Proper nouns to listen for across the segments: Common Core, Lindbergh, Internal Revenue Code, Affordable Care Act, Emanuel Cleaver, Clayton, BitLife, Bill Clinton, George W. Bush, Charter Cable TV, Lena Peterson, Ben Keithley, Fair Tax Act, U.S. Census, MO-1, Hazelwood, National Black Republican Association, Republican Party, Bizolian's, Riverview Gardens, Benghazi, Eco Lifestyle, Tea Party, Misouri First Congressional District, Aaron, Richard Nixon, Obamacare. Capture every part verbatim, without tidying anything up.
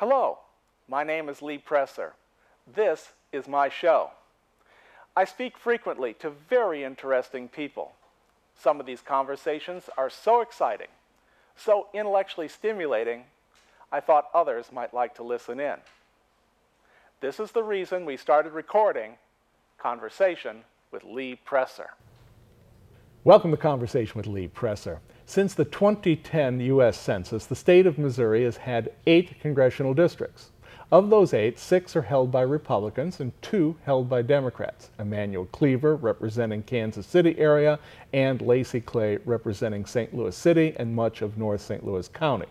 Hello, my name is Lee Presser. This is my show. I speak frequently to very interesting people. Some of these conversations are so exciting, so intellectually stimulating, I thought others might like to listen in. This is the reason we started recording Conversation with Lee Presser. Welcome to Conversation with Lee Presser. Since the twenty ten U S Census, the state of Missouri has had eight congressional districts. Of those eight, six are held by Republicans and two held by Democrats. Emanuel Cleaver, representing Kansas City area, and Lacy Clay, representing Saint Louis City and much of North Saint Louis County.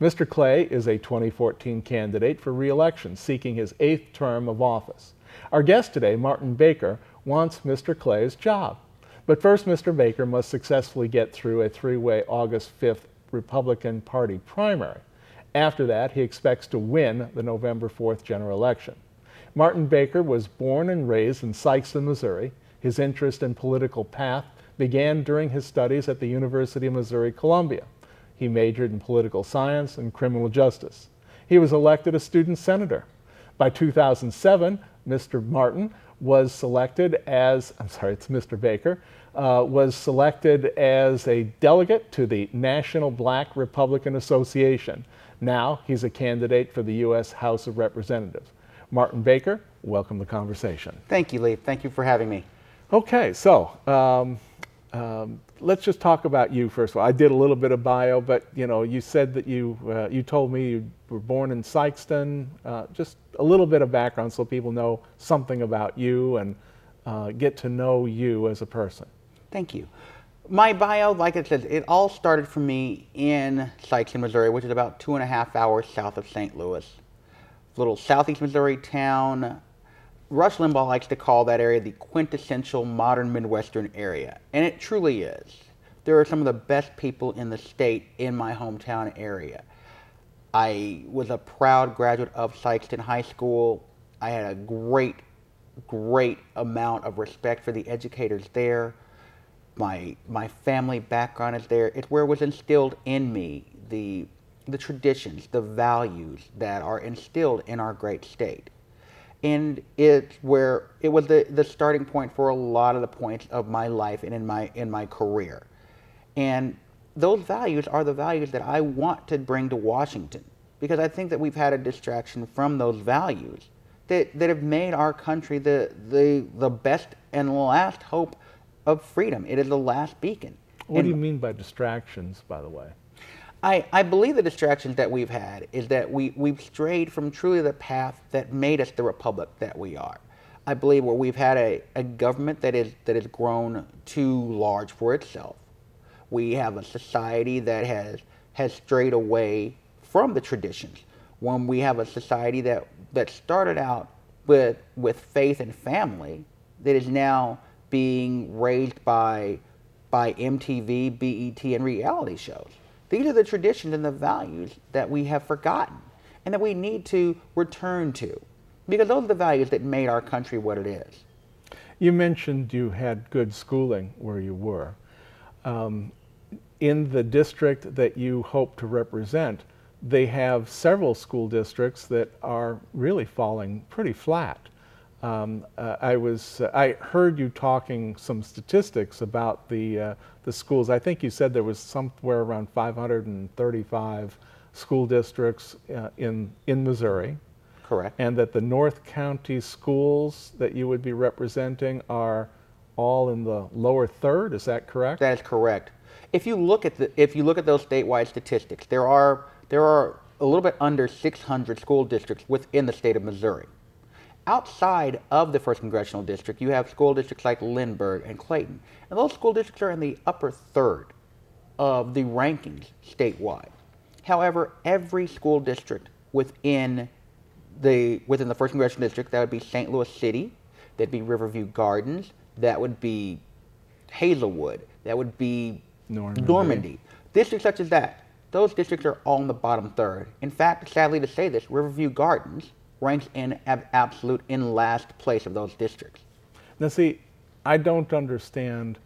Mister Clay is a twenty fourteen candidate for re-election, seeking his eighth term of office. Our guest today, Martin Baker, wants Mister Clay's job. But first, Mister Baker must successfully get through a three-way August fifth Republican Party primary. After that, he expects to win the November fourth general election. Martin Baker was born and raised in Sikeston, Missouri. His interest in political path began during his studies at the University of Missouri-Columbia. He majored in political science and criminal justice. He was elected a student senator. By two thousand seven, Mister Martin was selected as, I'm sorry, it's Mister Baker, uh, was selected as a delegate to the National Black Republican Association. Now he's a candidate for the U S House of Representatives. Martin Baker, welcome to the conversation. Thank you, Lee. Thank you for having me. Okay, so um, um, let's just talk about you first of all. I did a little bit of bio, but you know, you said that you, uh, you told me you were born in Sikeston. Uh, just a little bit of background so people know something about you and uh, get to know you as a person. Thank you. My bio, like I said, it all started for me in Sikeston, Missouri, which is about two and a half hours south of Saint Louis. Little southeast Missouri town. Rush Limbaugh likes to call that area the quintessential modern Midwestern area, and it truly is. There are some of the best people in the state in my hometown area. I was a proud graduate of Sikeston High School. I had a great, great amount of respect for the educators there. My, my family background is there. It's where it was instilled in me, the, the traditions, the values that are instilled in our great state. And it's where it was the, the starting point for a lot of the points of my life and in my, in my career. And those values are the values that I want to bring to Washington, because I think that we've had a distraction from those values that, that have made our country the, the, the best and last hope of freedom. It is the last beacon. What and do you mean by distractions, by the way? I, I believe the distractions that we've had is that we, we've strayed from truly the path that made us the republic that we are. I believe where we've had a, a government that is, that has grown too large for itself. We have a society that has, has strayed away from the traditions. When we have a society that, that started out with, with faith and family, that is now being raised by, by M T V, B E T, and reality shows. These are the traditions and the values that we have forgotten and that we need to return to, because those are the values that made our country what it is. You mentioned you had good schooling where you were. Um, in the district that you hope to represent, they have several school districts that are really falling pretty flat. Um, uh, I was uh, I heard you talking some statistics about the uh, the schools. I think you said there was somewhere around five hundred thirty-five school districts uh, in in Missouri. Correct. And that the North County schools that you would be representing are all in the lower third, is that correct? That is correct. If you look at the, if you look at those statewide statistics, there are there are a little bit under six hundred school districts within the state of Missouri. Outside of the first congressional district, you have school districts like Lindbergh and Clayton, and those school districts are in the upper third of the rankings statewide. However, every school district within the within the first congressional district, that would be Saint Louis City, that'd be Riverview Gardens, that would be Hazelwood, that would be Normandy. Normandy. Districts such as that, those districts are all in the bottom third. In fact, sadly to say this, Riverview Gardens ranks in ab absolute in last place of those districts. Now see, I don't understand.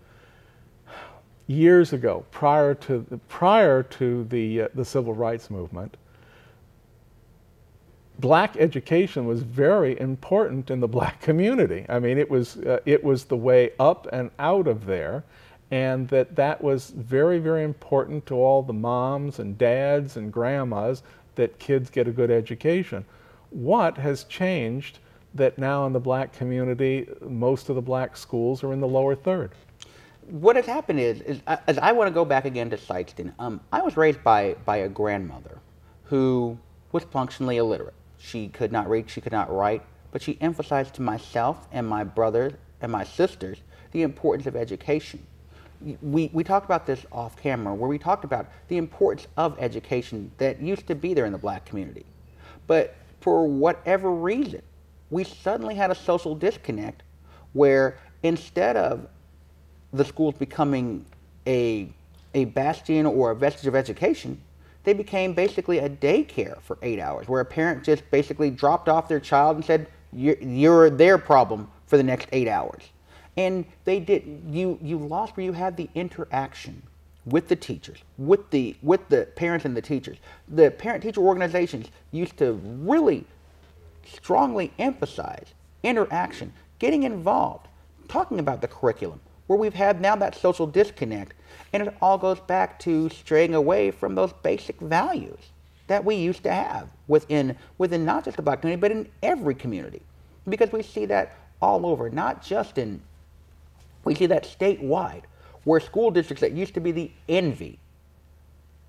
Years ago, prior to the, prior to the, uh, the Civil Rights Movement, black education was very important in the black community. I mean, it was, uh, it was the way up and out of there, and that that was very, very important to all the moms and dads and grandmas that kids get a good education. What has changed that now in the black community, most of the black schools are in the lower third? What has happened is, is I, as I want to go back again to Sikeston, um, I was raised by, by a grandmother who was functionally illiterate. She could not read, she could not write, but she emphasized to myself and my brothers and my sisters the importance of education. We, we talked about this off camera, where we talked about the importance of education that used to be there in the black community. But for whatever reason, we suddenly had a social disconnect where instead of the schools becoming a, a bastion or a vestige of education, they became basically a daycare for eight hours, where a parent just basically dropped off their child and said, you're, you're their problem for the next eight hours. And they did, you, you lost where you had the interaction with the teachers, with the, with the parents and the teachers. The parent-teacher organizations used to really strongly emphasize interaction, getting involved, talking about the curriculum, where we've had now that social disconnect, and it all goes back to straying away from those basic values that we used to have within, within not just the black community, but in every community. Because we see that all over, not just in, we see that statewide, where school districts that used to be the envy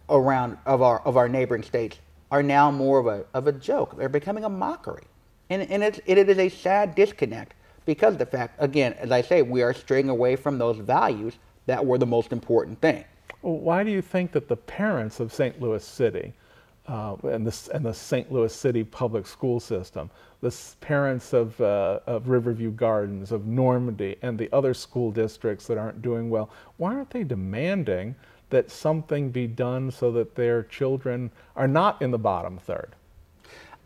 around of our, of our neighboring states are now more of a, of a joke. They're becoming a mockery. And, and it's, it is a sad disconnect, because the fact, again, as I say, we are straying away from those values that were the most important thing. Well, why do you think that the parents of Saint Louis City uh, and, the, and the Saint Louis City public school system, the parents of, uh, of Riverview Gardens, of Normandy, and the other school districts that aren't doing well, why aren't they demanding that something be done so that their children are not in the bottom third?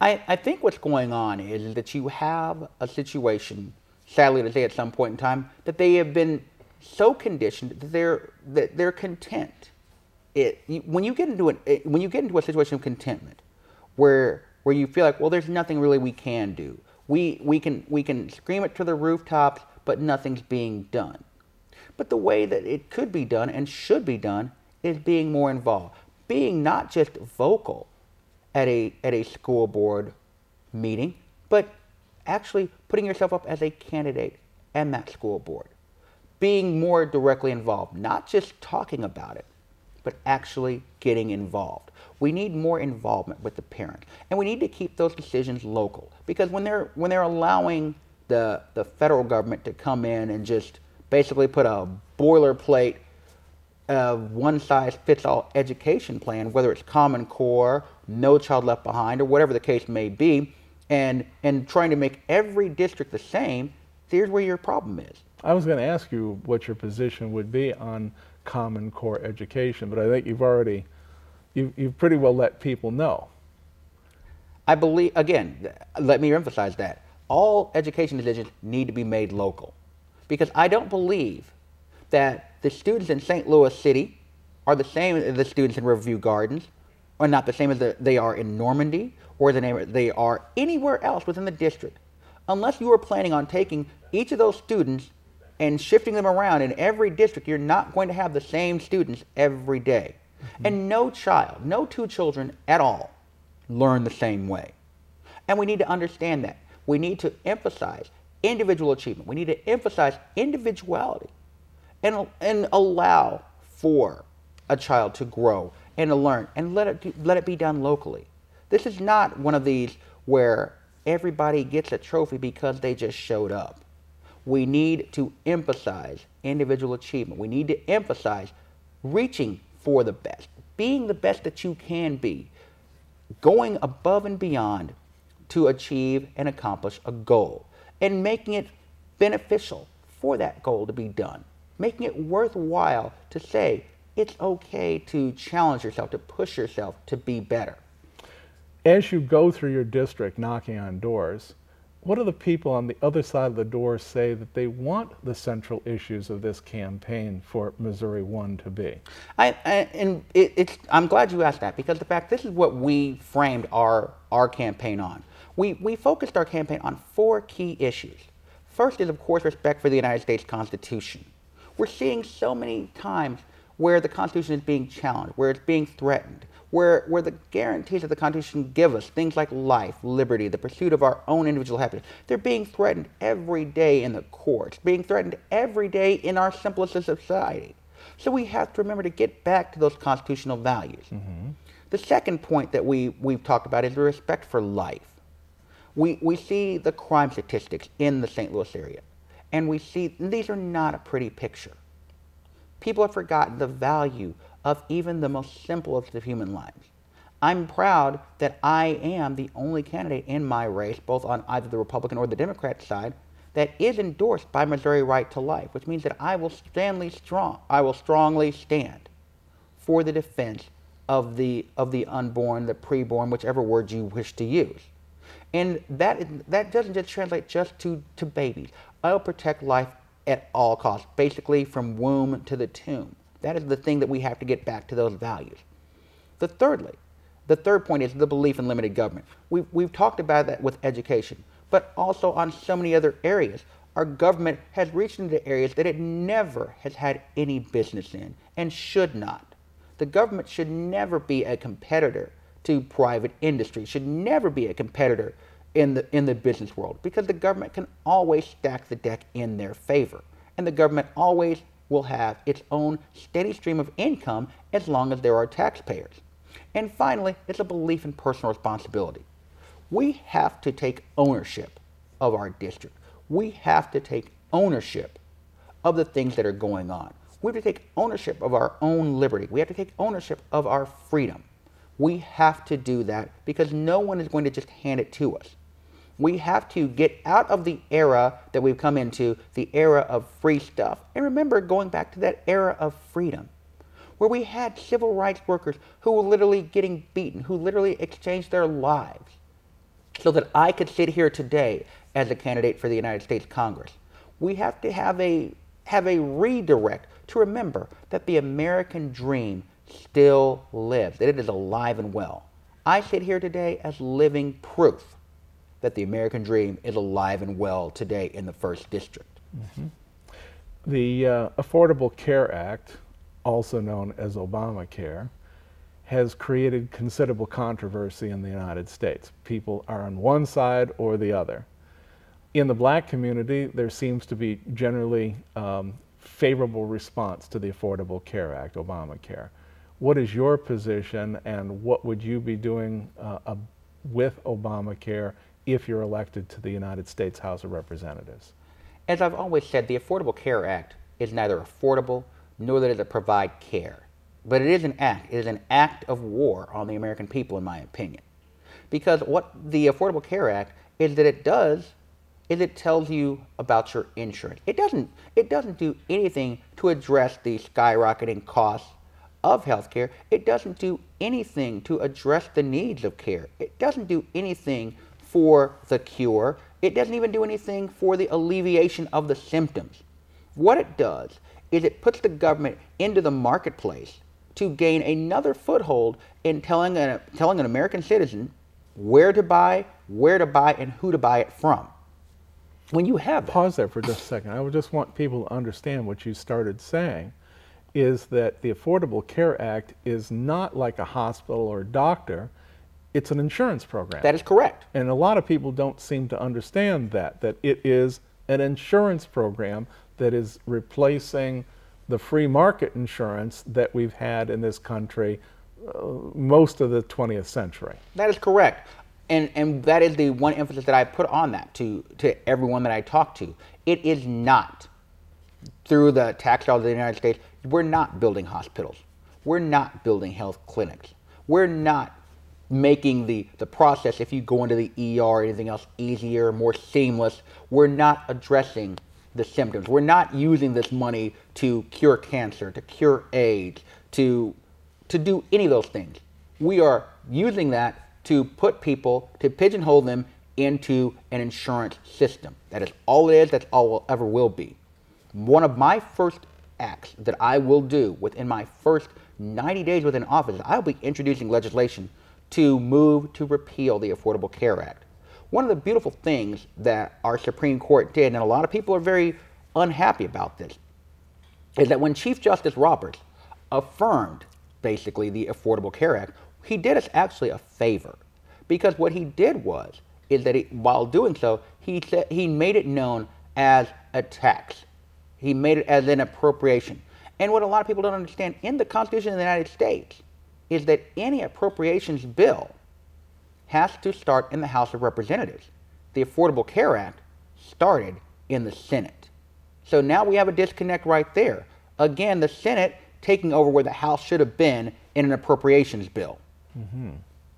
I, I think what's going on is that you have a situation, sadly to say, at some point in time, that they have been so conditioned that they're that they're content. It you, when you get into an it, when you get into a situation of contentment, where where you feel like, well, there's nothing really we can do. We we can we can scream it to the rooftops, but nothing's being done. But the way that it could be done and should be done is being more involved, being not just vocal at a at a school board meeting, but actually putting yourself up as a candidate and that school board, being more directly involved, not just talking about it, but actually getting involved. We need more involvement with the parents, and we need to keep those decisions local, because when they're when they're allowing the the federal government to come in and just basically put a boilerplate Uh, one-size-fits-all education plan, whether it's Common Core, No Child Left Behind, or whatever the case may be, and and trying to make every district the same, here's where your problem is. I was going to ask you what your position would be on Common Core education, but I think you've already, you, you've pretty well let people know. I believe, again, let me emphasize that. All education decisions need to be made local, because I don't believe that the students in Saint Louis City are the same as the students in Riverview Gardens, or not the same as the, they are in Normandy, or the name they are anywhere else within the district, unless you are planning on taking each of those students and shifting them around in every district. You're not going to have the same students every day. Mm-hmm. And no child, no two children at all learn the same way. And we need to understand that. We need to emphasize individual achievement. We need to emphasize individuality. And, and allow for a child to grow and to learn, and let it, do, let it be done locally. This is not one of these where everybody gets a trophy because they just showed up. We need to emphasize individual achievement. We need to emphasize reaching for the best, being the best that you can be, going above and beyond to achieve and accomplish a goal, and making it beneficial for that goal to be done. Making it worthwhile to say, it's okay to challenge yourself, to push yourself, to be better. As you go through your district knocking on doors, what do the people on the other side of the door say that they want the central issues of this campaign for Missouri One to be? I, I, and it, it's, I'm glad you asked that, because the fact this is what we framed our, our campaign on. We, we focused our campaign on four key issues. First is, of course, respect for the United States Constitution. We're seeing so many times where the Constitution is being challenged, where it's being threatened, where, where the guarantees that the Constitution gives us, things like life, liberty, the pursuit of our own individual happiness, they're being threatened every day in the courts, being threatened every day in our simplest of society. So we have to remember to get back to those constitutional values. Mm-hmm. The second point that we, we've talked about is the respect for life. We, we see the crime statistics in the Saint Louis area, and we see these are not a pretty picture. People have forgotten the value of even the most simplest of human lives. I'm proud that I am the only candidate in my race, both on either the Republican or the Democrat side, that is endorsed by Missouri Right to Life, which means that I will strongly strong, I will strongly stand for the defense of the of the unborn, the preborn, whichever word you wish to use. And that is, that doesn't just translate just to to babies. I'll protect life at all costs, basically from womb to the tomb. That is the thing that we have to get back to, those values. The thirdly, the third point is the belief in limited government. We've, we've talked about that with education, but also on so many other areas. Our government has reached into areas that it never has had any business in, and should not. The government should never be a competitor to private industry, should never be a competitor in the, in the business world, because the government can always stack the deck in their favor. And the government always will have its own steady stream of income as long as there are taxpayers. And finally, it's a belief in personal responsibility. We have to take ownership of our district. We have to take ownership of the things that are going on. We have to take ownership of our own liberty. We have to take ownership of our freedom. We have to do that, because no one is going to just hand it to us. We have to get out of the era that we've come into, the era of free stuff, and remember going back to that era of freedom, where we had civil rights workers who were literally getting beaten, who literally exchanged their lives, so that I could sit here today as a candidate for the United States Congress. We have to have a, have a redirect to remember that the American dream still lives, that it is alive and well. I sit here today as living proof that the American dream is alive and well today in the first district. Mm-hmm. The uh, Affordable Care Act, also known as Obamacare, has created considerable controversy in the United States. People are on one side or the other. In the black community, there seems to be generally um, favorable response to the Affordable Care Act, Obamacare. What is your position, and what would you be doing uh, uh, with Obamacare if you're elected to the United States House of Representatives? As I've always said, the Affordable Care Act is neither affordable nor does it provide care. But it is an act. It is an act of war on the American people, in my opinion. Because what the Affordable Care Act is that it does is it tells you about your insurance. It doesn't, it doesn't do anything to address the skyrocketing costs of health care. It doesn't do anything to address the needs of care. It doesn't do anything for the cure. It doesn't even do anything for the alleviation of the symptoms. What it does is it puts the government into the marketplace to gain another foothold in telling an, telling an American citizen where to buy, where to buy, and who to buy it from. When you have that. Pause there for just a second. I would just want people to understand what you started saying, is that the Affordable Care Act is not like a hospital or a doctor. It's an insurance program. That is correct. And a lot of people don't seem to understand that, that it is an insurance program that is replacing the free market insurance that we've had in this country uh, most of the twentieth century. That is correct. And, and that is the one emphasis that I put on that to, to everyone that I talk to. It is not, through the tax dollars of the United States, we're not building hospitals. We're not building health clinics. We're not making the, the process, if you go into the E R or anything else, easier, more seamless. We're not addressing the symptoms. We're not using this money to cure cancer, to cure AIDS, to, to do any of those things. We are using that to put people, to pigeonhole them into an insurance system. That is all it is, that's all it ever will be. One of my first acts that I will do within my first ninety days within office, I'll be introducing legislation to move to repeal the Affordable Care Act. One of the beautiful things that our Supreme Court did, and a lot of people are very unhappy about this, is that when Chief Justice Roberts affirmed basically the Affordable Care Act, he did us actually a favor, because what he did was is that he, while doing so, he said he made it known as a tax. He made it as an appropriation. And what a lot of people don't understand in the Constitution of the United States is that any appropriations bill has to start in the House of Representatives. The Affordable Care Act started in the Senate. So now we have a disconnect right there. Again, the Senate taking over where the House should have been in an appropriations bill. Mm-hmm.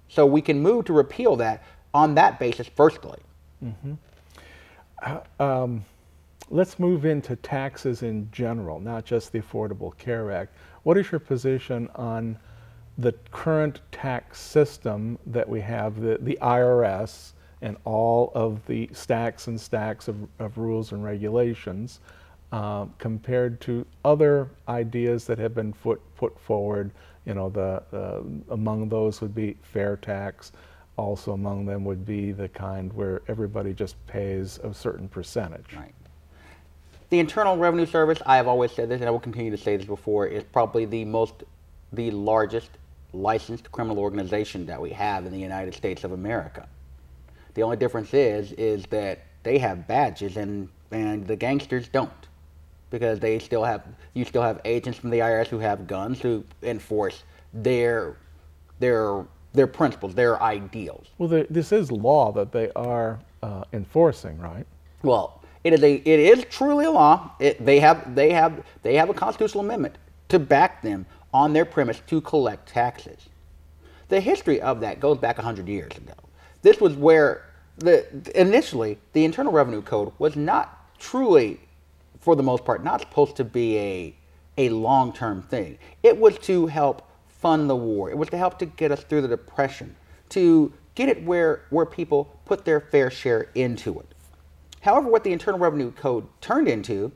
So we can move to repeal that on that basis, firstly. Mm-hmm. uh, um, let's move into taxes in general, not just the Affordable Care Act. What is your position on the current tax system that we have, the, the I R S and all of the stacks and stacks of, of rules and regulations, uh, compared to other ideas that have been foot, put forward? You know, the, uh, among those would be fair tax. Also among them would be the kind where everybody just pays a certain percentage. Right. The Internal Revenue Service, I have always said this, and I will continue to say this before, is probably the most, the largest licensed criminal organization that we have in the United States of America. The only difference is, is that they have badges and, and the gangsters don't, because they still have, you still have agents from the I R S who have guns who enforce their, their, their principles, their ideals. Well, the, this is law that they are uh, enforcing, right? Well, it is a, it is truly a law. It, they have, they have, they have a constitutional amendment to back them on their premise to collect taxes. The history of that goes back one hundred years ago. This was where the initially the Internal Revenue Code was not truly, for the most part, not supposed to be a, a long-term thing. It was to help fund the war. It was to help to get us through the Depression, to get it where, where people put their fair share into it. However, what the Internal Revenue Code turned into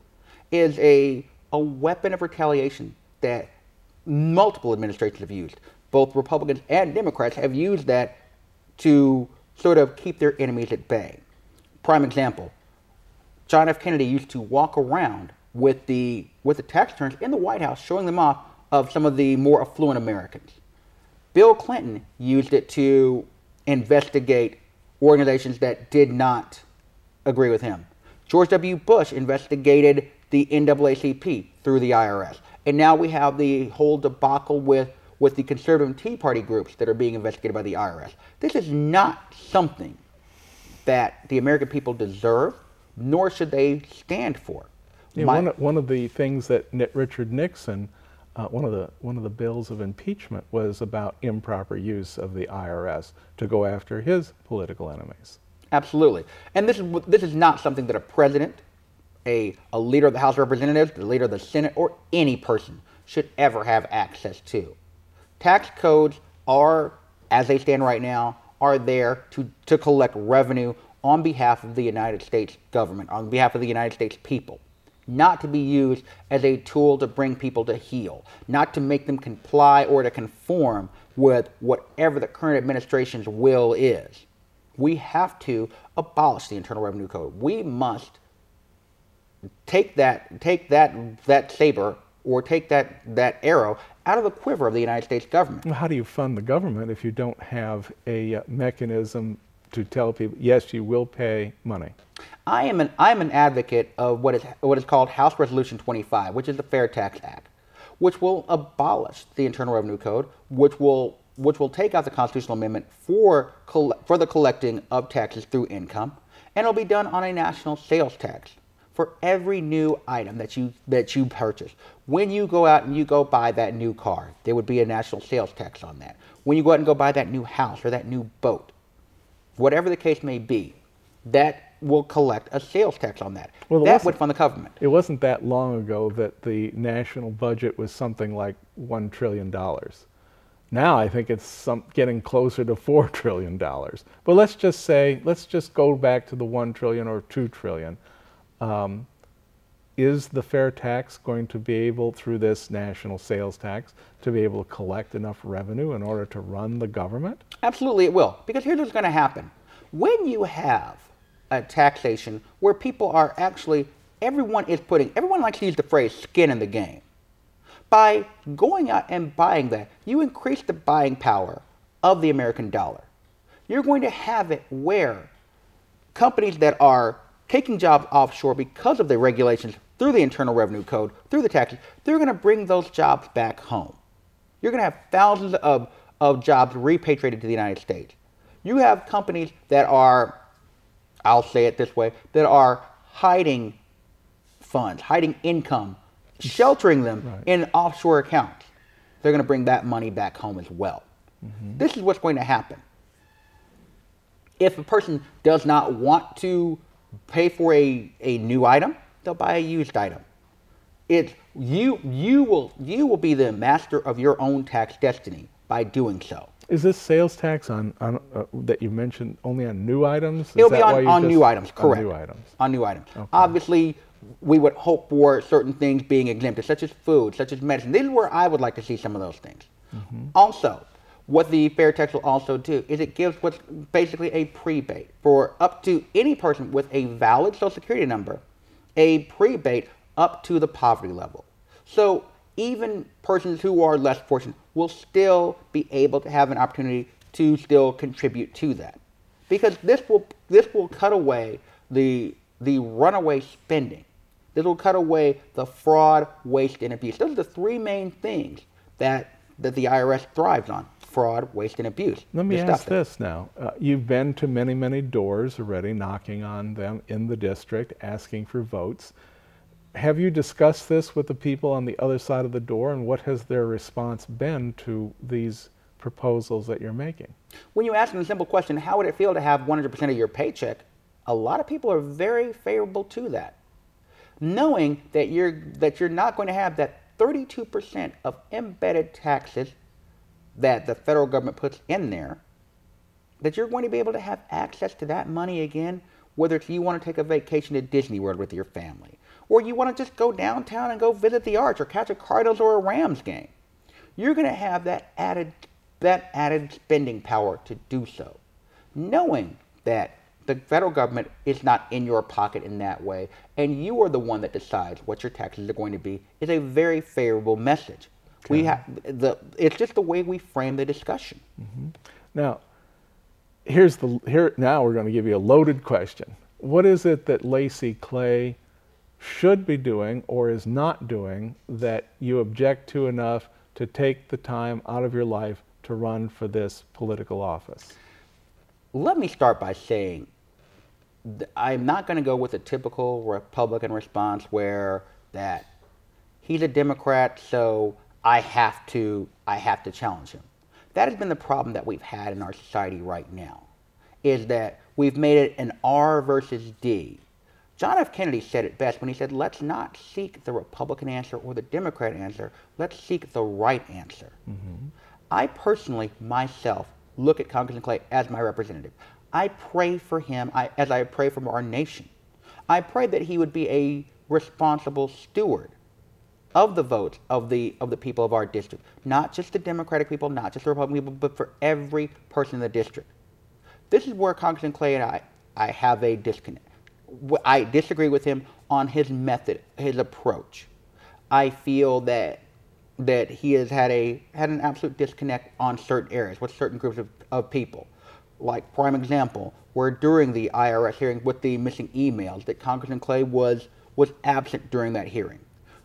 is a, a weapon of retaliation that multiple administrations have used. Both Republicans and Democrats have used that to sort of keep their enemies at bay. Prime example, John F. Kennedy used to walk around with the, with the tax returns in the White House, showing them off of some of the more affluent Americans. Bill Clinton used it to investigate organizations that did not agree with him. George W. Bush investigated the N double A C P through the I R S. And now we have the whole debacle with, with the conservative Tea Party groups that are being investigated by the I R S. This is not something that the American people deserve, nor should they stand for. Yeah, My, one, of, one of the things that Richard Nixon, Uh, one of the one of the bills of impeachment was about improper use of the I R S to go after his political enemies. Absolutely, and this is this is not something that a president, a a leader of the House of Representatives, the leader of the Senate, or any person should ever have access to. Tax codes are, as they stand right now, are there to to collect revenue on behalf of the United States government, on behalf of the United States people. Not to be used as a tool to bring people to heel, not to make them comply or to conform with whatever the current administration's will is. We have to abolish the Internal Revenue Code. We must take that, take that, that saber or take that, that arrow out of the quiver of the United States government. Well, how do you fund the government if you don't have a mechanism to tell people, yes, you will pay money? I am an I am an advocate of what is what is called House Resolution twenty-five, which is the Fair Tax Act, which will abolish the Internal Revenue Code, which will which will take out the constitutional amendment for for the collecting of taxes through income, and it'll be done on a national sales tax for every new item that you that you purchase. When you go out and you go buy that new car, there would be a national sales tax on that. When you go out and go buy that new house or that new boat, whatever the case may be, that will collect a sales tax on that. Well, that would fund the government. It wasn't that long ago that the national budget was something like one trillion dollars, Now I think it's some, getting closer to four trillion dollars. But let's just say, let's just go back to the one trillion dollars or two trillion dollars. Um, is the fair tax going to be able, through this national sales tax, to be able to collect enough revenue in order to run the government? Absolutely it will, because here's what's going to happen. When you have a taxation where people are actually, everyone is putting, everyone likes to use the phrase skin in the game. By going out and buying that, you increase the buying power of the American dollar. You're going to have it where companies that are taking jobs offshore because of the regulations through the Internal Revenue Code, through the taxes, they're going to bring those jobs back home. You're going to have thousands of, of jobs repatriated to the United States. You have companies that are, I'll say it this way, that are hiding funds, hiding income, sheltering them right. in offshore accounts. They're going to bring that money back home as well. Mm-hmm. This is what's going to happen. If a person does not want to pay for a, a new item, they'll buy a used item. It's, you, you, will, you will be the master of your own tax destiny by doing so. Is this sales tax on, on uh, that you mentioned only on new items? Is It'll that be on, on new items, correct. On new items. On new items. Okay. Obviously, we would hope for certain things being exempted, such as food, such as medicine. This is where I would like to see some of those things. Mm-hmm. Also, what the fair tax will also do is it gives what's basically a prebate for up to any person with a valid Social Security number, a prebate up to the poverty level. So even persons who are less fortunate will still be able to have an opportunity to still contribute to that, because this will this will cut away the the runaway spending. This will cut away the fraud, waste, and abuse. Those are the three main things that, that the I R S thrives on: fraud, waste, and abuse. Let me ask this now. Uh, you've been to many, many doors already, knocking on them in the district, asking for votes. Have you discussed this with the people on the other side of the door, and what has their response been to these proposals that you're making? When you ask them a simple question, how would it feel to have one hundred percent of your paycheck, a lot of people are very favorable to that. Knowing that you're, that you're not going to have that thirty-two percent of embedded taxes that the federal government puts in there, that you're going to be able to have access to that money again, whether it's you want to take a vacation to Disney World with your family, or you want to just go downtown and go visit the Arch or catch a Cardinals or a Rams game. You're going to have that added, that added spending power to do so, knowing that the federal government is not in your pocket in that way, and you are the one that decides what your taxes are going to be, is a very favorable message. Okay. We have the, it's just the way we frame the discussion. Mm-hmm. Now, here's the, here, now we're going to give you a loaded question. What is it that Lacy Clay should be doing or is not doing that you object to enough to take the time out of your life to run for this political office? Let me start by saying I'm not going to go with a typical Republican response where that he's a Democrat, so I have to I have to challenge him. That has been the problem that we've had in our society right now, is that we've made it an R versus D. John F. Kennedy said it best when he said, let's not seek the Republican answer or the Democrat answer. Let's seek the right answer. Mm-hmm. I personally, myself, look at Congressman Clay as my representative. I pray for him I, as I pray for our nation. I pray that he would be a responsible steward of the votes of the, of the people of our district, not just the Democratic people, not just the Republican people, but for every person in the district. This is where Congressman Clay and I, I have a disconnect. I disagree with him on his method, his approach. I feel that that he has had a had an absolute disconnect on certain areas with certain groups of, of people. Like, prime example, where during the I R S hearing with the missing emails, that Congressman Clay was, was absent during that hearing.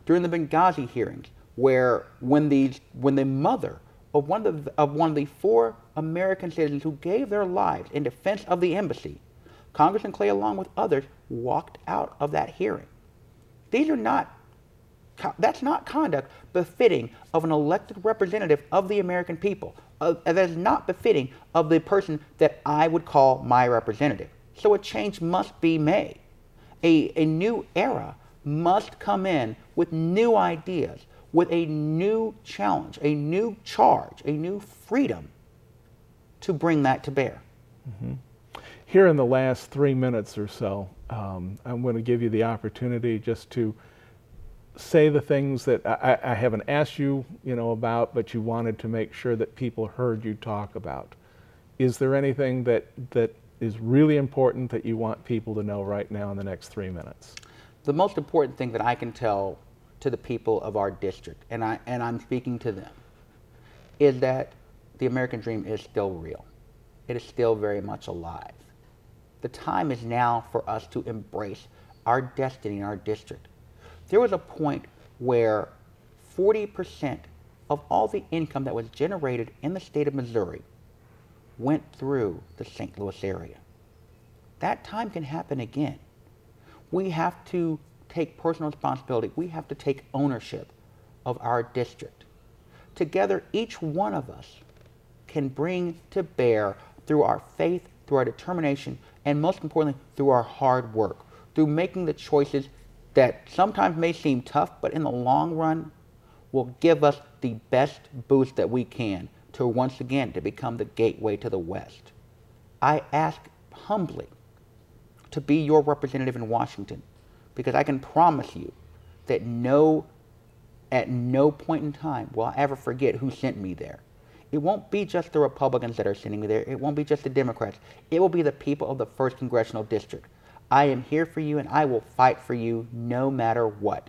During the Benghazi hearings, where when the, when the mother of one of the, of one of the four American citizens who gave their lives in defense of the embassy, Congressman Clay, along with others, walked out of that hearing. These are not, that's not conduct befitting of an elected representative of the American people. Uh, that is not befitting of the person that I would call my representative. So a change must be made. A, a new era must come in with new ideas, with a new challenge, a new charge, a new freedom to bring that to bear. Mm-hmm. Here in the last three minutes or so, um, I'm going to give you the opportunity just to say the things that I, I haven't asked you, you know, about, but you wanted to make sure that people heard you talk about. Is there anything that, that is really important that you want people to know right now in the next three minutes? The most important thing that I can tell to the people of our district, and, I, and I'm speaking to them, is that the American dream is still real. It is still very much alive. The time is now for us to embrace our destiny in our district. There was a point where forty percent of all the income that was generated in the state of Missouri went through the Saint Louis area. That time can happen again. We have to take personal responsibility. We have to take ownership of our district. Together, each one of us can bring to bear, through our faith, through our determination, and most importantly, through our hard work, through making the choices that sometimes may seem tough, but in the long run will give us the best boost that we can to once again to become the gateway to the West. I ask humbly to be your representative in Washington, because I can promise you that no, at no point in time will I ever forget who sent me there. It won't be just the Republicans that are sending me there. It won't be just the Democrats. It will be the people of the first Congressional District. I am here for you, and I will fight for you no matter what.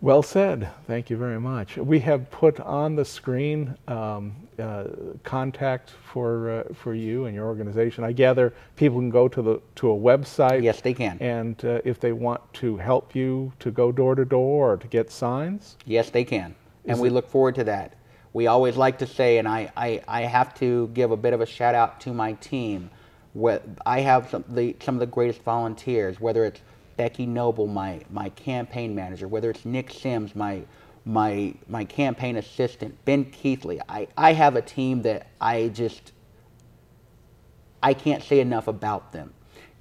Well said. Thank you very much. We have put on the screen um, uh, contact for uh, for you and your organization. I gather people can go to the to a website. Yes, they can. And uh, if they want to help you to go door to door or to get signs. Yes, they can. Is and we look forward to that. We always like to say, and I, I, I have to give a bit of a shout out to my team. Where I have some, the, some of the greatest volunteers, whether it's Becky Noble, my, my campaign manager, whether it's Nick Sims, my, my, my campaign assistant, Ben Keithley. I, I have a team that I just, I can't say enough about them.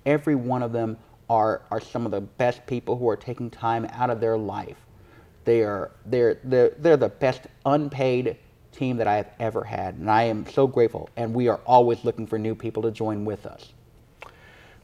Every one of them are, are some of the best people who are taking time out of their life. They are, they're, they're, they're the best unpaid team that I have ever had, and I am so grateful, and we are always looking for new people to join with us.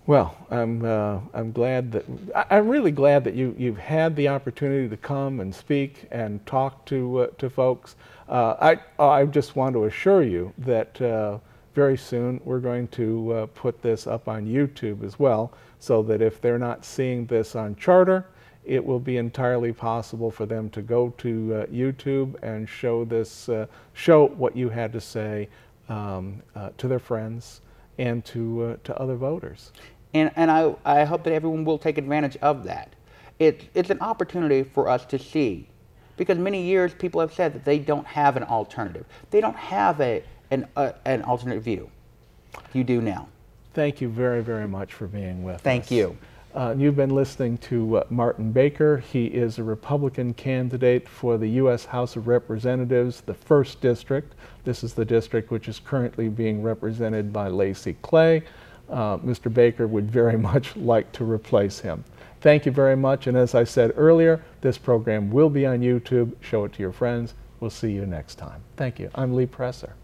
Well, I'm, uh, I'm glad that, I'm really glad that you, you've had the opportunity to come and speak and talk to, uh, to folks. Uh, I, I just want to assure you that uh, very soon we're going to uh, put this up on YouTube as well, so that if they're not seeing this on Charter, it will be entirely possible for them to go to uh, YouTube and show this, uh, show what you had to say um, uh, to their friends and to uh, to other voters. And and I I hope that everyone will take advantage of that. It's it's an opportunity for us to see, because many years people have said that they don't have an alternative. They don't have a an a, an alternate view. You do now. Thank you very very much for being with us. Thank you. Uh, you've been listening to uh, Martin Baker. He is a Republican candidate for the U S House of Representatives, the first district. This is the district which is currently being represented by Lacy Clay. Uh, Mister Baker would very much like to replace him. Thank you very much, and as I said earlier, this program will be on YouTube. Show it to your friends. We'll see you next time. Thank you. I'm Lee Presser.